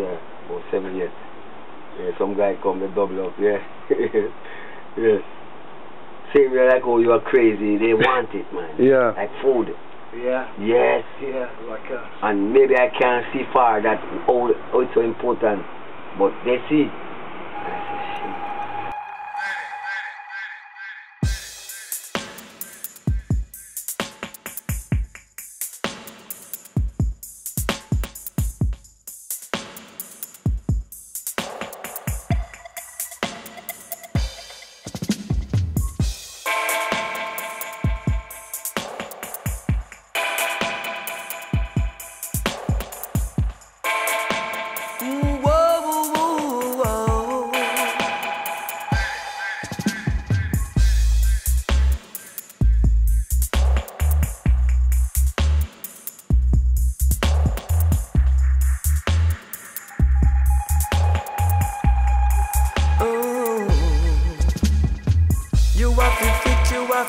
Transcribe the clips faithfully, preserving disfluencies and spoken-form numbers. yeah, about seven years. Yeah, some guy come and double up, yeah. Yes. Same way like, oh, you are crazy, they want it, man. Yeah. Like food. Yeah. Yes. Yeah, like us. And maybe I can't see far that, oh, oh, it's so important. But they see.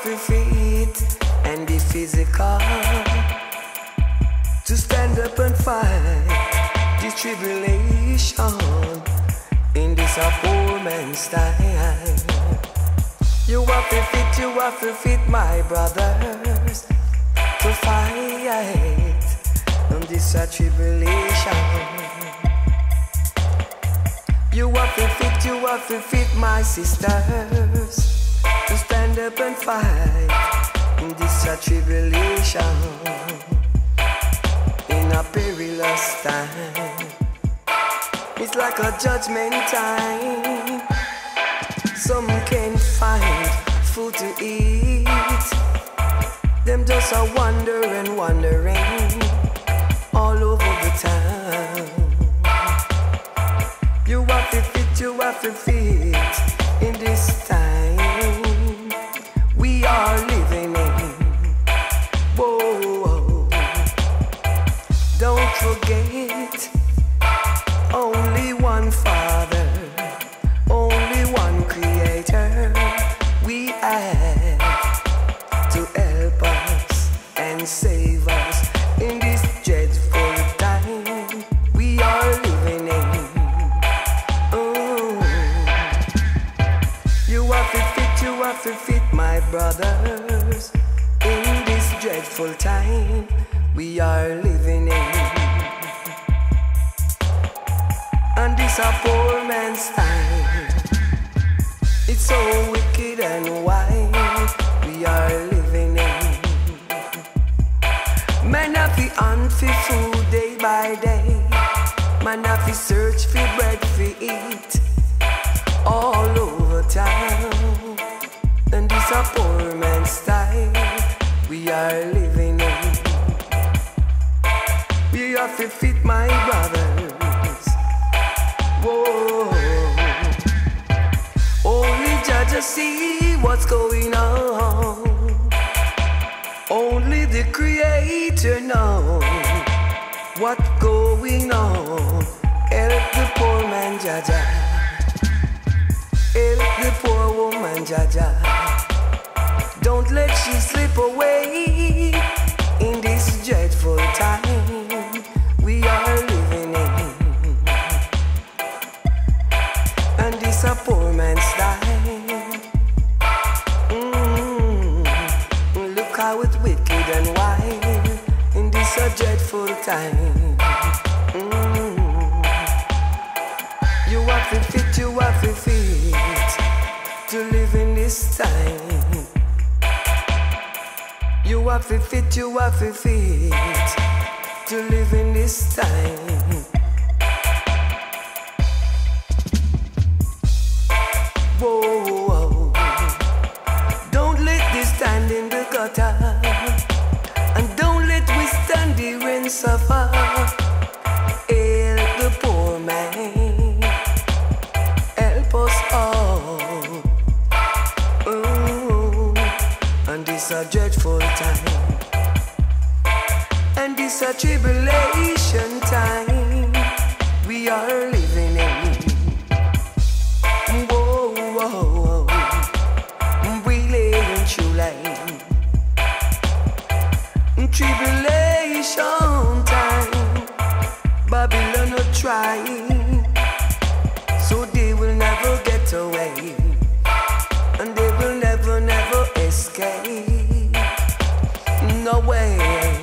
Be fit and be physical to stand up and fight this tribulation in this poor man's time. You have to fit, you have to fit, my brothers, to fight on this tribulation. You have to fit, you have to fit, my sisters, to stand up and fight in this tribulation, in a perilous time. It's like a judgment time. Some can't find food to eat. Them just are wandering, wandering all over the town. You have to fit, you have to fit in this time. We are living in, whoa, don't forget, only one Father, only one Creator we have to help us and save us in this dreadful time we are living in. Oh, you have to fit, you have to fit, my brothers, in this dreadful time we are living in, and this a poor man's time. It's so wicked and wild we are living in. Man have to hunt for food day by day. Man have to search for bread to eat all over town. And this a poor man's time we are living in. We have to fit, my brothers. Whoa. Only judge to see what's going on. Only the Creator knows what's going on. Help the poor man, Jaja. Help the poor woman, Jaja. Don't let she slip away in this dreadful time we are living in. And this a poor man's time. Mm-hmm. Look how it's wicked and wild in this a dreadful time. Mm-hmm. You have to fit, you have to fit to live in this time. You have to fit, you have to fit to live in this time. Whoa, don't let this stand in the gutter, and don't let we stand here and suffer. Help the poor man, help us all. A dreadful time, and this a tribulation time we are living in. Whoa, whoa, whoa. We live in true life. Tribulation time, Babylon. trying, so they will never get away, and they will never, never escape. No way.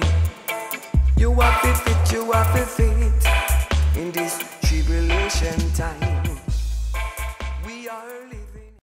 You are fit, fit, you are fit, fit in this tribulation time.